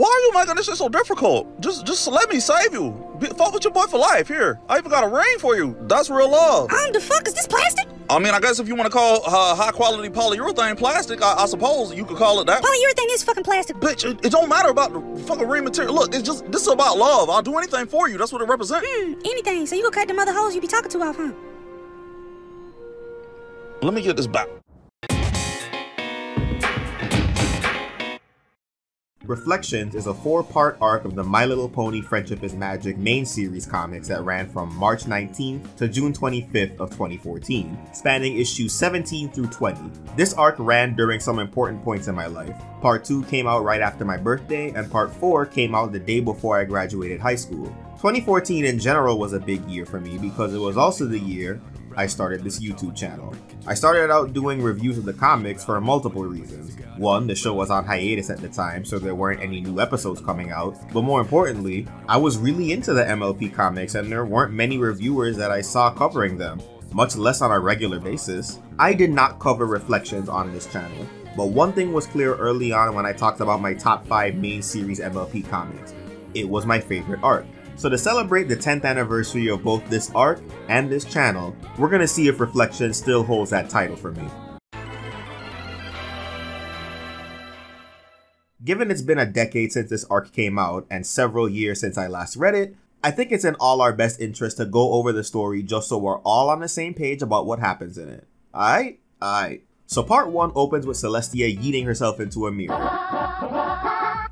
Why are you making this shit so difficult? Just let me save you. Fuck with your boy for life. Here, I even got a ring for you. That's real love. The fuck is this plastic? I mean, I guess if you want to call high quality polyurethane plastic, I suppose you could call it that. Polyurethane is fucking plastic. Bitch, it don't matter about the fucking ring material. Look, it's just, this is about love. I'll do anything for you. That's what it represents. Anything. So you could cut them other hoes you be talking to off, huh? Let me get this back. Reflections is a four-part arc of the My Little Pony Friendship is Magic main series comics that ran from March 19th to June 25th of 2014, spanning issues 17 through 20. This arc ran during some important points in my life. Part 2 came out right after my birthday, and Part 4 came out the day before I graduated high school. 2014 in general was a big year for me because it was also the year I started this YouTube channel. I started out doing reviews of the comics for multiple reasons. One, the show was on hiatus at the time, so there weren't any new episodes coming out, but more importantly, I was really into the MLP comics and there weren't many reviewers that I saw covering them, much less on a regular basis. I did not cover Reflections on this channel, but one thing was clear early on when I talked about my top 5 main series MLP comics. It was my favorite arc. So to celebrate the 10th anniversary of both this arc and this channel, we're gonna see if Reflections still holds that title for me. Given it's been a decade since this arc came out and several years since I last read it, I think it's in all our best interest to go over the story just so we're all on the same page about what happens in it. Alright? Alright. So part 1 opens with Celestia yeeting herself into a mirror.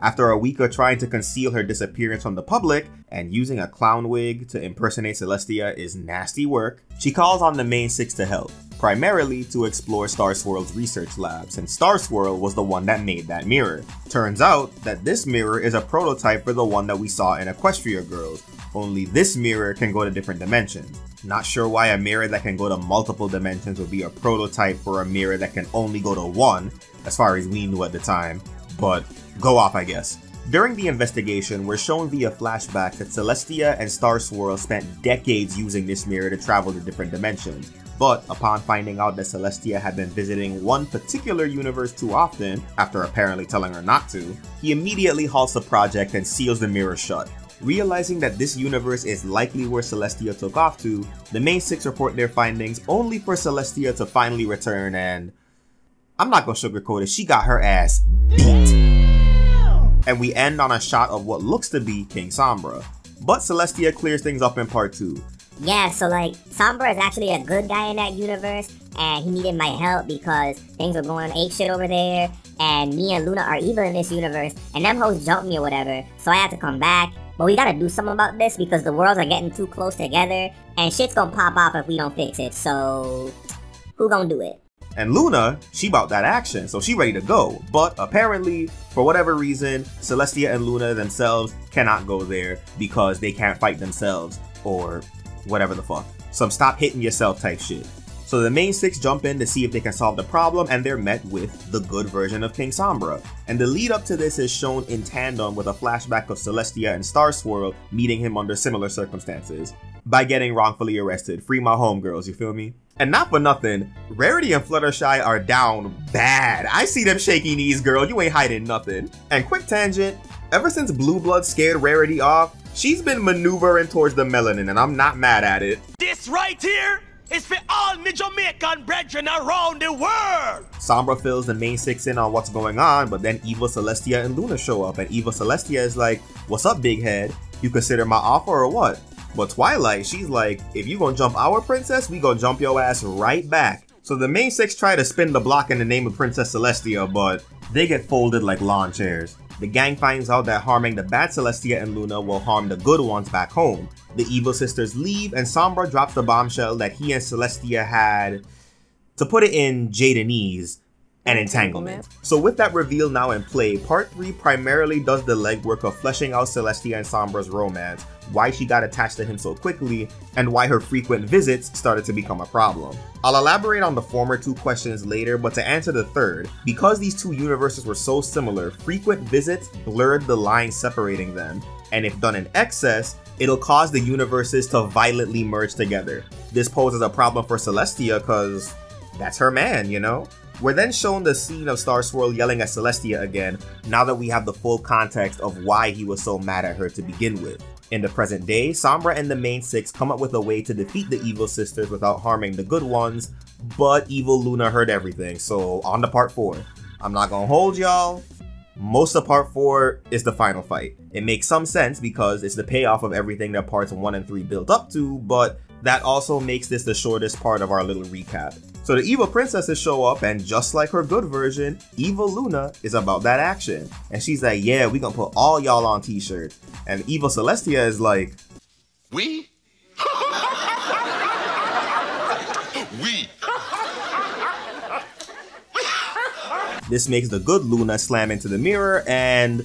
After a week of trying to conceal her disappearance from the public, and using a clown wig to impersonate Celestia is nasty work, she calls on the main 6 to help, primarily to explore Star Swirl's research lab, since Star Swirl was the one that made that mirror. Turns out that this mirror is a prototype for the one that we saw in Equestria Girls, only this mirror can go to different dimensions. Not sure why a mirror that can go to multiple dimensions would be a prototype for a mirror that can only go to one, as far as we knew at the time, but go off, I guess. During the investigation, we're shown via flashback that Celestia and Star Swirl spent decades using this mirror to travel to different dimensions, but upon finding out that Celestia had been visiting one particular universe too often, after apparently telling her not to, he immediately halts the project and seals the mirror shut. Realizing that this universe is likely where Celestia took off to, the main 6 report their findings only for Celestia to finally return and... I'm not gonna sugarcoat it, she got her ass beat. And we end on a shot of what looks to be King Sombra. But Celestia clears things up in part 2. Yeah, so like, Sombra is actually a good guy in that universe, and he needed my help because things were going ape shit over there, and me and Luna are evil in this universe, and them hoes jumped me or whatever, so I had to come back. But we gotta do something about this because the worlds are getting too close together, and shit's gonna pop off if we don't fix it, so... who gonna do it? And Luna, she about that action, so she ready to go. But apparently, for whatever reason, Celestia and Luna themselves cannot go there because they can't fight themselves or whatever the fuck. Some stop hitting yourself type shit. So the main 6 jump in to see if they can solve the problem, and they're met with the good version of King Sombra. And the lead up to this is shown in tandem with a flashback of Celestia and Star Swirl meeting him under similar circumstances. By getting wrongfully arrested. Free my homegirls, you feel me? And not for nothing, Rarity and Fluttershy are down bad. I see them shaky knees, girl. You ain't hiding nothing. And quick tangent, ever since Blue Blood scared Rarity off, she's been maneuvering towards the melanin, and I'm not mad at it. This right here is for all me Jamaican brethren around the world. Sombra fills the main 6 in on what's going on, but then evil Celestia and Luna show up, and evil Celestia is like, what's up, big head? You consider my offer or what? But Twilight, she's like, if you gonna jump our princess, we gonna jump your ass right back. So the main 6 try to spin the block in the name of Princess Celestia, but they get folded like lawn chairs. The gang finds out that harming the bad Celestia and Luna will harm the good ones back home. The evil sisters leave, and Sombra drops the bombshell that he and Celestia had, to put it in Jadenese, an entanglement. So with that reveal now in play, part 3 primarily does the legwork of fleshing out Celestia and Sombra's romance, why she got attached to him so quickly, and why her frequent visits started to become a problem. I'll elaborate on the former 2 questions later, but to answer the third, because these 2 universes were so similar, frequent visits blurred the line separating them, and if done in excess, it'll cause the universes to violently merge together. This poses a problem for Celestia, cause that's her man, you know? We're then shown the scene of Star Swirl yelling at Celestia again, now that we have the full context of why he was so mad at her to begin with. In the present day, Sombra and the main six come up with a way to defeat the evil sisters without harming the good ones, but evil Luna heard everything, so on to part 4. I'm not gonna hold y'all, most of part 4 is the final fight. It makes some sense because it's the payoff of everything that parts 1 and 3 built up to, but that also makes this the shortest part of our little recap. So the evil princesses show up, and just like her good version, evil Luna is about that action. And she's like, yeah, we gonna put all y'all on t-shirts. And evil Celestia is like, we? We. This makes the good Luna slam into the mirror, and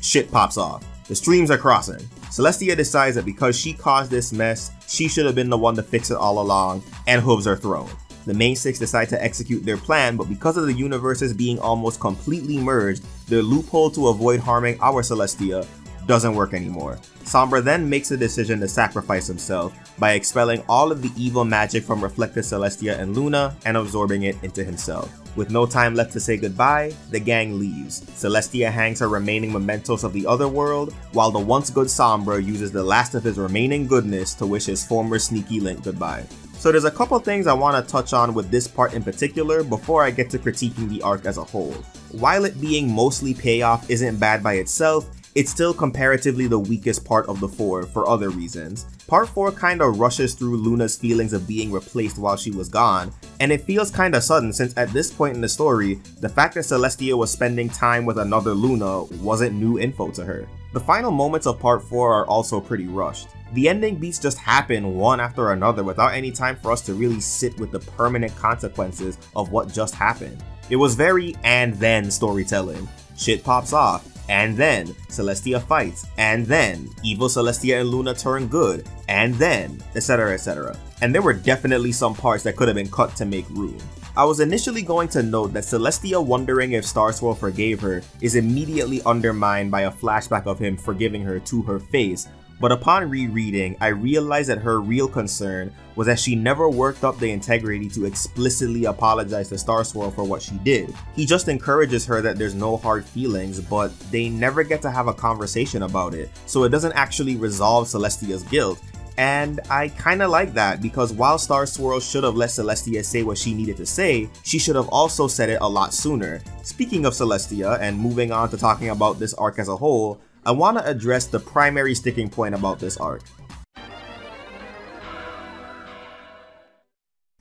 shit pops off. The streams are crossing. Celestia decides that because she caused this mess, she should have been the one to fix it all along, and hooves are thrown. The main six decide to execute their plan, but because of the universes being almost completely merged, their loophole to avoid harming our Celestia doesn't work anymore. Sombra then makes a decision to sacrifice himself by expelling all of the evil magic from reflected Celestia and Luna and absorbing it into himself. With no time left to say goodbye, the gang leaves. Celestia hangs her remaining mementos of the other world, while the once good Sombra uses the last of his remaining goodness to wish his former sneaky Link goodbye. So there's a couple things I want to touch on with this part in particular before I get to critiquing the arc as a whole. While it being mostly payoff isn't bad by itself, it's still comparatively the weakest part of the 4 for other reasons. Part 4 kinda rushes through Luna's feelings of being replaced while she was gone, and it feels kinda sudden since at this point in the story, the fact that Celestia was spending time with another Luna wasn't new info to her. The final moments of part 4 are also pretty rushed. The ending beats just happen one after another without any time for us to really sit with the permanent consequences of what just happened. It was very and then storytelling. Shit pops off, and then Celestia fights, and then evil Celestia and Luna turn good, and then etc, etc. And there were definitely some parts that could have been cut to make room. I was initially going to note that Celestia wondering if Star Swirl forgave her is immediately undermined by a flashback of him forgiving her to her face, but upon rereading, I realized that her real concern was that she never worked up the integrity to explicitly apologize to Star Swirl for what she did. He just encourages her that there's no hard feelings, but they never get to have a conversation about it, so it doesn't actually resolve Celestia's guilt. And I kinda like that, because while Star Swirl should have let Celestia say what she needed to say, she should have also said it a lot sooner. Speaking of Celestia, and moving on to talking about this arc as a whole, I wanna address the primary sticking point about this arc.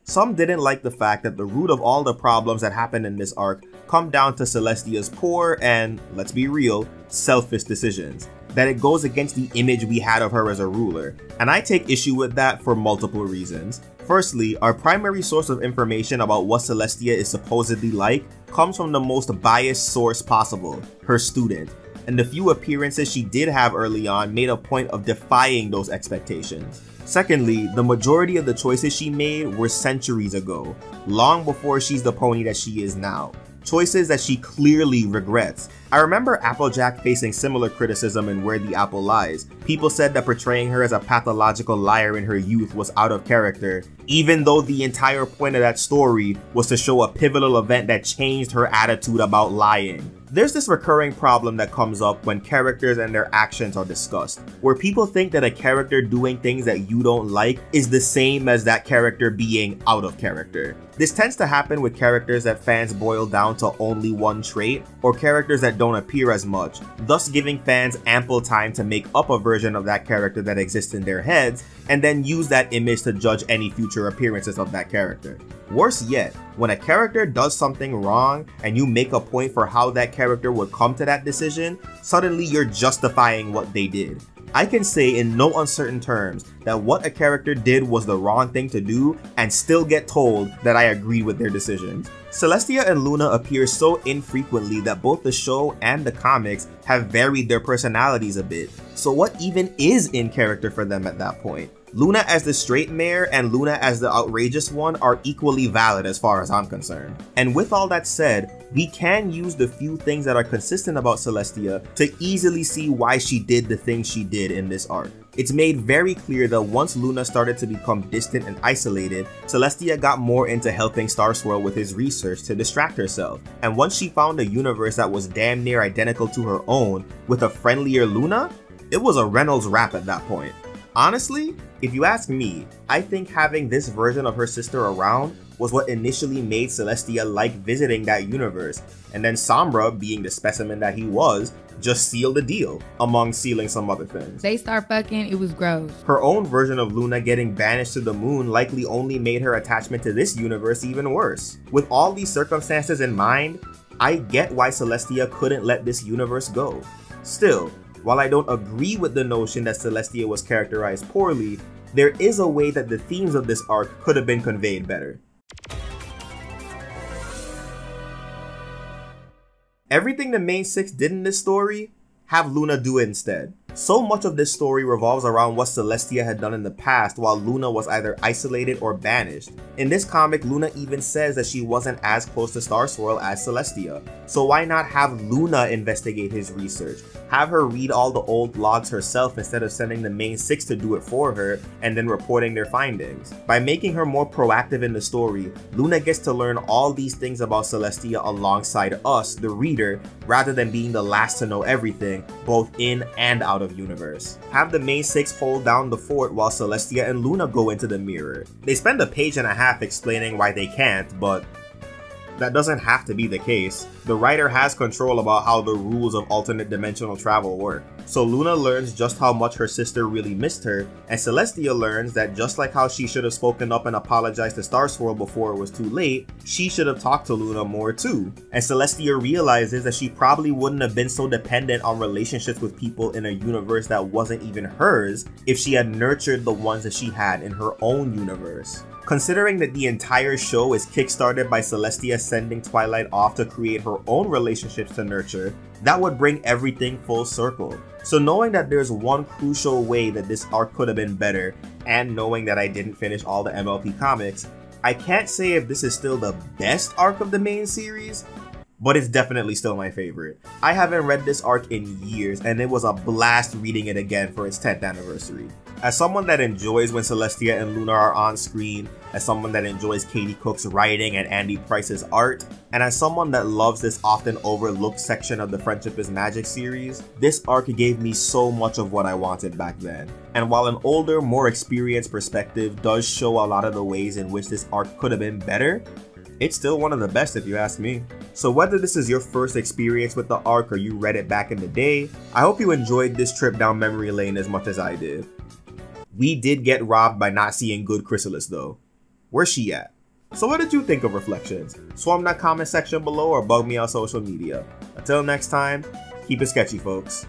Some didn't like the fact that the root of all the problems that happened in this arc come down to Celestia's poor and, let's be real, selfish decisions. That it goes against the image we had of her as a ruler, and I take issue with that for multiple reasons. Firstly, our primary source of information about what Celestia is supposedly like comes from the most biased source possible, her student, and the few appearances she did have early on made a point of defying those expectations. Secondly, the majority of the choices she made were centuries ago, long before she's the pony that she is now. Choices that she clearly regrets. I remember Applejack facing similar criticism in Where the Apple Lies. People said that portraying her as a pathological liar in her youth was out of character, even though the entire point of that story was to show a pivotal event that changed her attitude about lying. There's this recurring problem that comes up when characters and their actions are discussed, where people think that a character doing things that you don't like is the same as that character being out of character. This tends to happen with characters that fans boil down to only one trait, or characters that don't appear as much, thus giving fans ample time to make up a version of that character that exists in their heads, and then use that image to judge any future appearances of that character. Worse yet, when a character does something wrong and you make a point for how that character would come to that decision, suddenly you're justifying what they did. I can say in no uncertain terms that what a character did was the wrong thing to do and still get told that I agree with their decisions. Celestia and Luna appear so infrequently that both the show and the comics have varied their personalities a bit, so what even is in character for them at that point? Luna as the straight mare and Luna as the outrageous one are equally valid as far as I'm concerned. And with all that said, we can use the few things that are consistent about Celestia to easily see why she did the things she did in this arc. It's made very clear that once Luna started to become distant and isolated, Celestia got more into helping Star Swirl with his research to distract herself. And once she found a universe that was damn near identical to her own with a friendlier Luna, it was a Reynolds wrap at that point. Honestly, if you ask me, I think having this version of her sister around was what initially made Celestia like visiting that universe, and then Sombra, being the specimen that he was, just sealed the deal, among sealing some other things. They start fucking, it was gross. Her own version of Luna getting banished to the moon likely only made her attachment to this universe even worse. With all these circumstances in mind, I get why Celestia couldn't let this universe go. Still, while I don't agree with the notion that Celestia was characterized poorly, there is a way that the themes of this arc could have been conveyed better. Everything the main six did in this story, have Luna do it instead. So much of this story revolves around what Celestia had done in the past while Luna was either isolated or banished. In this comic, Luna even says that she wasn't as close to Star Swirl as Celestia. So why not have Luna investigate his research? Have her read all the old logs herself instead of sending the main six to do it for her and then reporting their findings. By making her more proactive in the story, Luna gets to learn all these things about Celestia alongside us, the reader, rather than being the last to know everything, both in and out of universe. Have the main six hold down the fort while Celestia and Luna go into the mirror. They spend a page and a half explaining why they can't, but that doesn't have to be the case. The writer has control about how the rules of alternate dimensional travel work. So Luna learns just how much her sister really missed her, and Celestia learns that just like how she should have spoken up and apologized to Star Swirl before it was too late, she should have talked to Luna more too. And Celestia realizes that she probably wouldn't have been so dependent on relationships with people in a universe that wasn't even hers if she had nurtured the ones that she had in her own universe. Considering that the entire show is kickstarted by Celestia sending Twilight off to create her own relationships to nurture, that would bring everything full circle. So knowing that there's one crucial way that this arc could have been better, and knowing that I didn't finish all the MLP comics, I can't say if this is still the best arc of the main series, but it's definitely still my favorite. I haven't read this arc in years, and it was a blast reading it again for its 10th anniversary. As someone that enjoys when Celestia and Luna are on screen, as someone that enjoys Katie Cook's writing and Andy Price's art, and as someone that loves this often overlooked section of the Friendship is Magic series, this arc gave me so much of what I wanted back then. And while an older, more experienced perspective does show a lot of the ways in which this arc could have been better, it's still one of the best if you ask me. So whether this is your first experience with the arc or you read it back in the day, I hope you enjoyed this trip down memory lane as much as I did. We did get robbed by not seeing good Chrysalis though. Where's she at? So what did you think of Reflections? Swarm that comment section below or bug me on social media. Until next time, keep it sketchy folks.